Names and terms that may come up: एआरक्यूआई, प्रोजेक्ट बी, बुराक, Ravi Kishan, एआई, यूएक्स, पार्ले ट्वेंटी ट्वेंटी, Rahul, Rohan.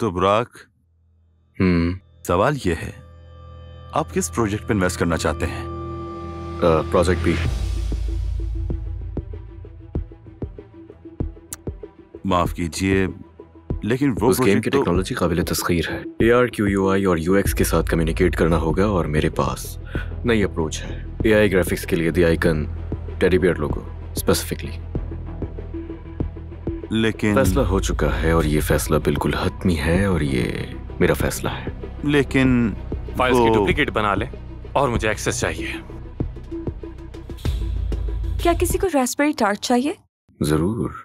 तो बुराक, सवाल यह है, आप किस प्रोजेक्ट पे इन्वेस्ट करना चाहते हैं? प्रोजेक्ट बी। माफ कीजिए, लेकिन वो उस गेम की टेक्नोलॉजी काबिले तस्खीर है। एआरक्यूआई और यूएक्स के साथ कम्युनिकेट करना होगा और मेरे पास नई अप्रोच है। एआई ग्राफिक्स के लिए the icon teddy bear logo specifically. लेकिन फैसला हो चुका है और ये फैसला बिल्कुल हतमी है और ये मेरा फैसला है। लेकिन फाइल्स की डुप्लीकेट बना ले और मुझे एक्सेस चाहिए। क्या किसी को रास्पबेरी टार्ट चाहिए? जरूर।